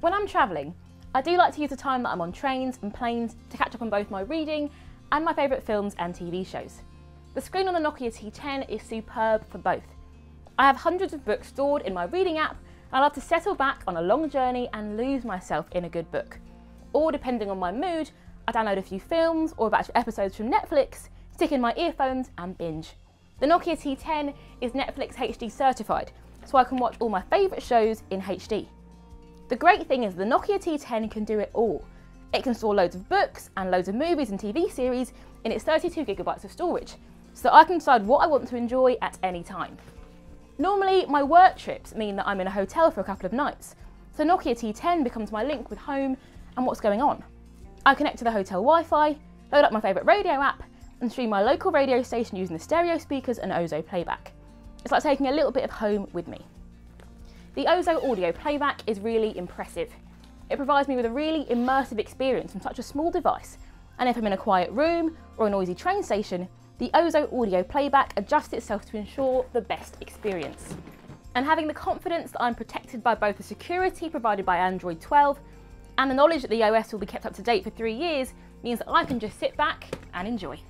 When I'm travelling, I do like to use the time that I'm on trains and planes to catch up on both my reading and my favourite films and TV shows. The screen on the Nokia T10 is superb for both. I have hundreds of books stored in my reading app, and I love to settle back on a long journey and lose myself in a good book. Or depending on my mood, I download a few films or a batch of episodes from Netflix, stick in my earphones and binge. The Nokia T10 is Netflix HD certified, so I can watch all my favourite shows in HD. The great thing is the Nokia T10 can do it all. It can store loads of books and loads of movies and TV series in its 32GB of storage, so I can decide what I want to enjoy at any time. Normally, my work trips mean that I'm in a hotel for a couple of nights, so Nokia T10 becomes my link with home and what's going on. I connect to the hotel Wi-Fi, load up my favourite radio app, and stream my local radio station using the stereo speakers and Ozo playback. It's like taking a little bit of home with me. The Ozo audio playback is really impressive. It provides me with a really immersive experience from such a small device, and if I'm in a quiet room or a noisy train station, the Ozo audio playback adjusts itself to ensure the best experience. And having the confidence that I'm protected by both the security provided by Android 12 and the knowledge that the OS will be kept up to date for 3 years means that I can just sit back and enjoy.